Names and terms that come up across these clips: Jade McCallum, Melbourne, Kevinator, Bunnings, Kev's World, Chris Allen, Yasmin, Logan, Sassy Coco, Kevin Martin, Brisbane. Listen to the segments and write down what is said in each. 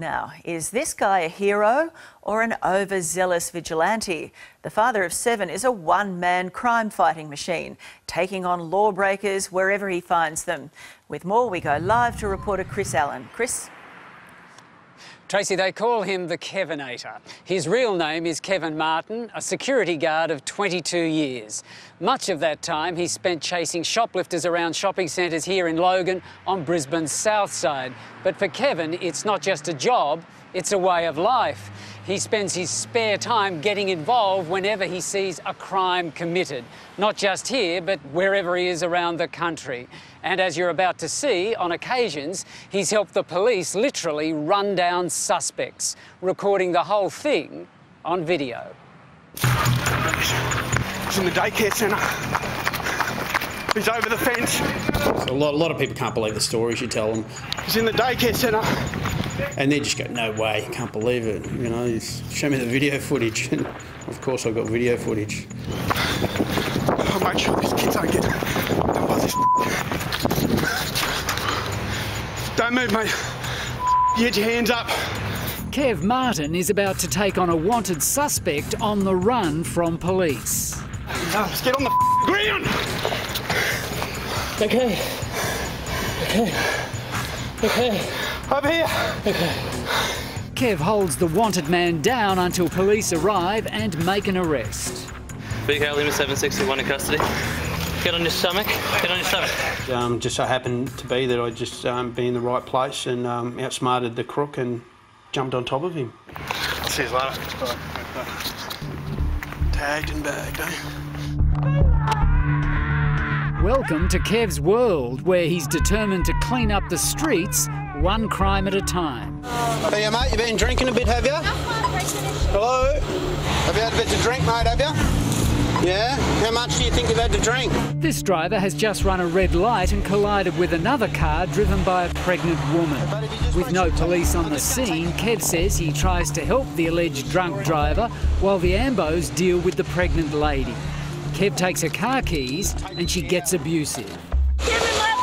Now, is this guy a hero or an overzealous vigilante? The father of seven is a one-man crime-fighting machine, taking on lawbreakers wherever he finds them. With more, we go live to reporter Chris Allen. Chris? Tracy, they call him the Kevinator. His real name is Kevin Martin, a security guard of 22 years. Much of that time he spent chasing shoplifters around shopping centres here in Logan on Brisbane's south side. But for Kevin, it's not just a job, it's a way of life. He spends his spare time getting involved whenever he sees a crime committed, not just here, but wherever he is around the country. And as you're about to see, on occasions, he's helped the police literally run down suspects, recording the whole thing on video. He's in the daycare centre. He's over the fence. A lot of people can't believe the stories you tell them. He's in the daycare centre. And they just go, no way, can't believe it, you know, show me the video footage. And of course I've got video footage. I'll make sure these kids don't get done by this. Don't move, mate. Get your hands up. Kev Martin is about to take on a wanted suspect on the run from police. No, let's get on the ground! Okay. Okay. Okay. Over here. Kev holds the wanted man down until police arrive and make an arrest. Big Hale, Limit 761 in custody. Get on your stomach. Get on your stomach. Just so happened to be that I just be in the right place and outsmarted the crook and jumped on top of him. See you later. Tagged and bagged, eh? Welcome to Kev's World, where he's determined to clean up the streets one crime at a time. Hey, mate, you been drinking a bit, have you? Hello? Have you had a bit to drink, mate, have you? Yeah? How much do you think you've had to drink? This driver has just run a red light and collided with another car driven by a pregnant woman. With no police on the scene, Kev says he tries to help the alleged drunk driver while the ambos deal with the pregnant lady. Kev takes her car keys and she gets abusive. Give me my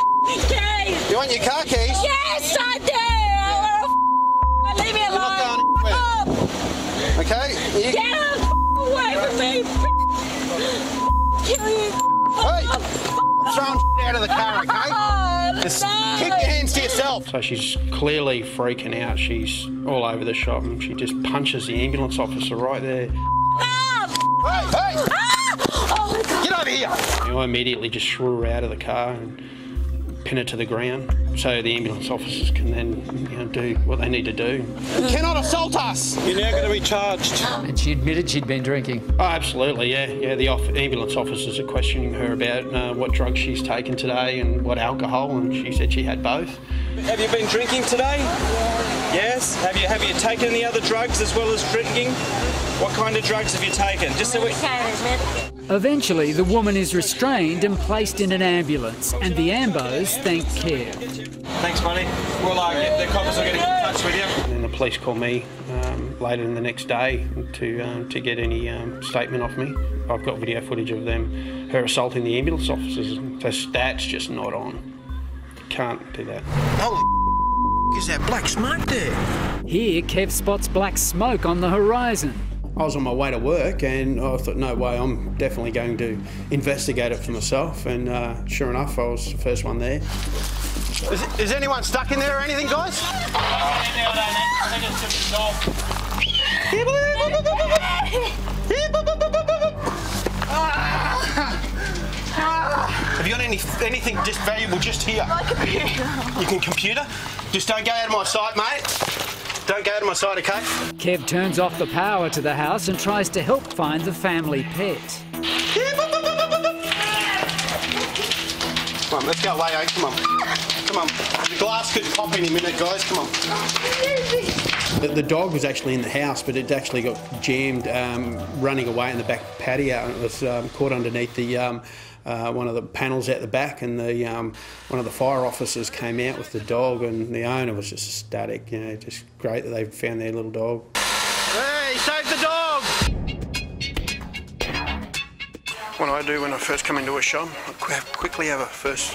keys! You want your car keys? Yes, I do! I want to leave me alone. Okay. You... Get away from me! Kill you! Hey! Throw out of the car, okay? Just keep your hands to yourself. So she's clearly freaking out. She's all over the shop and she just punches the ambulance officer right there. Oh, hey! Hey! Here. I immediately just threw her out of the car and pinned her to the ground so the ambulance officers can then, you know, do what they need to do. You cannot assault us! You're now going to be charged. And she admitted she'd been drinking? Oh, absolutely, yeah. Yeah, the ambulance officers are questioning her about what drugs she's taken today and what alcohol, and she said she had both. Have you been drinking today? Yes. Have you taken any other drugs as well as drinking? What kind of drugs have you taken? Just so we... Eventually, the woman is restrained and placed in an ambulance, and the ambos thank Kev. Thanks, buddy. We'll get the coppers will get in touch with you. And then the police call me later in the next day to get any statement off me. I've got video footage of them, her assaulting the ambulance officers. So that's just not on. Can't do that. Holy is that black smoke there? Here, Kev spots black smoke on the horizon. I was on my way to work and I thought, no way, I'm definitely going to investigate it for myself. And sure enough, I was the first one there. Is anyone stuck in there or anything, guys? Have you got anything just valuable just here? My computer. You can computer? Just don't go out of my sight, mate. Don't go out of my sight, okay? Kev turns off the power to the house and tries to help find the family pet. Come on, let's go away, eh? Come on. Come on. The glass could pop any minute, guys. Come on. The dog was actually in the house, but it actually got jammed running away in the back patio, and it was caught underneath the... one of the panels at the back, and the one of the fire officers came out with the dog, and the owner was just ecstatic. You know, just great that they found their little dog. Hey, save the dog! What I do when I first come into a shop, I quickly have a first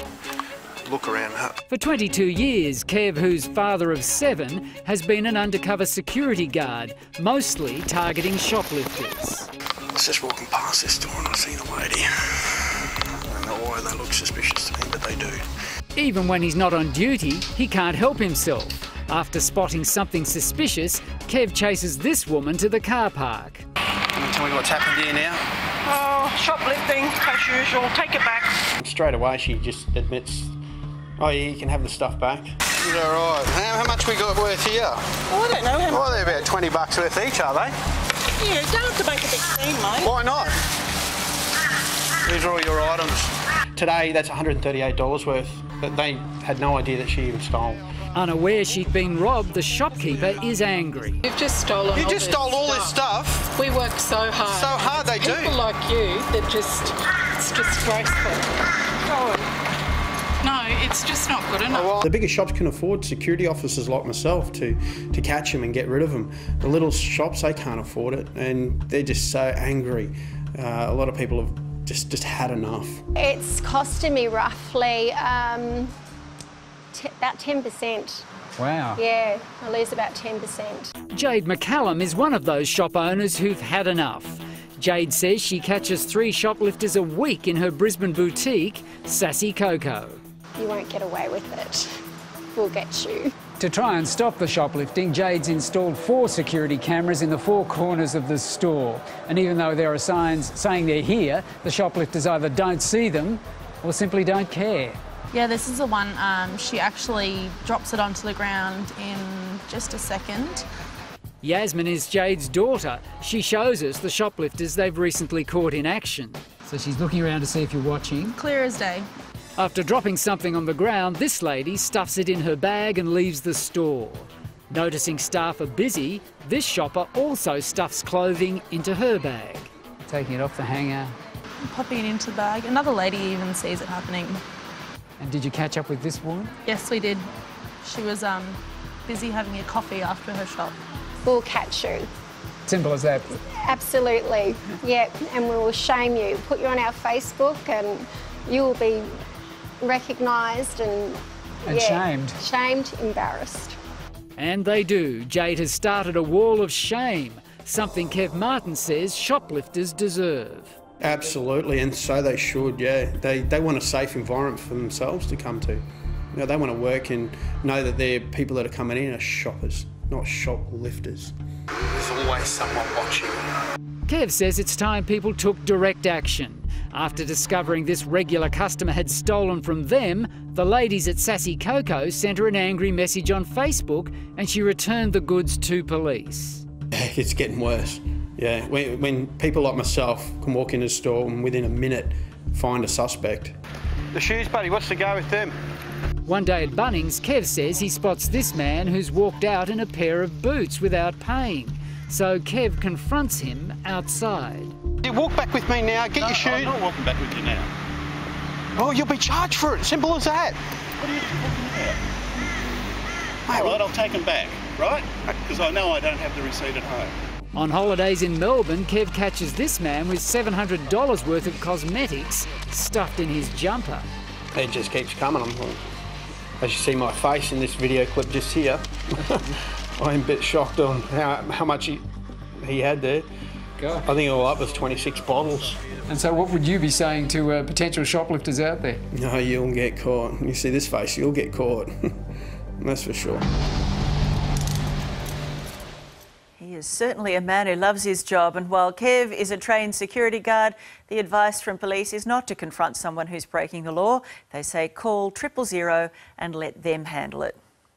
look around that. For 22 years, Kev, who's father of 7, has been an undercover security guard, mostly targeting shoplifters. I was just walking past this store and I seen a lady. I don't know why they look suspicious to me, but they do. Even when he's not on duty, he can't help himself. After spotting something suspicious, Kev chases this woman to the car park. Can you tell me what's happened here now? Oh, shoplifting, as usual, take it back. Straight away she just admits, oh yeah, you can have the stuff back. All right, how much we got worth here? Oh, I don't know. How much? Oh, they're about 20 bucks worth each, are they? Yeah, don't have to make a big scene, mate. Why not? These are all your items. Today, that's $138 worth that they had no idea that she even stole. Unaware she'd been robbed, the shopkeeper is angry. You've just stolen all this stuff. You just stole all this stuff. We work so hard. So hard they do. People like you that just, it's disgraceful. Oh. No, it's just not good enough. Well, the bigger shops can afford security officers like myself to catch them and get rid of them. The little shops, they can't afford it and they're just so angry. A lot of people have just had enough. It's costing me roughly about 10%. Wow. Yeah, I lose about 10%. Jade McCallum is one of those shop owners who've had enough. Jade says she catches 3 shoplifters a week in her Brisbane boutique, Sassy Coco. You won't get away with it. We'll get you. To try and stop the shoplifting, Jade's installed 4 security cameras in the 4 corners of the store. And even though there are signs saying they're here, the shoplifters either don't see them or simply don't care. Yeah, this is the one, she actually drops it onto the ground in just a second. Yasmin is Jade's daughter. She shows us the shoplifters they've recently caught in action. So she's looking around to see if you're watching. Clear as day. After dropping something on the ground, this lady stuffs it in her bag and leaves the store. Noticing staff are busy, this shopper also stuffs clothing into her bag. Taking it off the hanger. And popping it into the bag. Another lady even sees it happening. And did you catch up with this woman? Yes, we did. She was busy having a coffee after her shop. We'll catch you. Simple as that. Absolutely, yeah, and we will shame you. Put you on our Facebook and you will be recognised and yeah, shamed. Shamed, embarrassed. And they do. Jade has started a wall of shame, something Kevin Martin says shoplifters deserve. Absolutely, and so they should, yeah. They want a safe environment for themselves to come to. You know, they want to work and know that their people that are coming in are shoppers, not shoplifters. There's always someone watching. Kev says it's time people took direct action. After discovering this regular customer had stolen from them, the ladies at Sassy Coco sent her an angry message on Facebook and she returned the goods to police. It's getting worse. Yeah, when people like myself can walk into a store and within a minute find a suspect. The shoes, buddy, what's the go with them? One day at Bunnings, Kev says he spots this man who's walked out in a pair of boots without paying. So Kev confronts him outside. You walk back with me now, get your shoes. I'm not walking back with you now. Oh, you'll be charged for it, simple as that. What are you talking about? All right, I'll take them back, right? Because I know I don't have the receipt at home. On holidays in Melbourne, Kev catches this man with $700 worth of cosmetics stuffed in his jumper. It just keeps coming. As you see my face in this video clip just here, I'm a bit shocked on how much he had there. God. I think all up was 26 bottles. And so what would you be saying to potential shoplifters out there? No, you'll get caught. You see this face, you'll get caught. That's for sure. Is certainly a man who loves his job, and while Kev is a trained security guard, the advice from police is not to confront someone who's breaking the law. They say call 000 and let them handle it.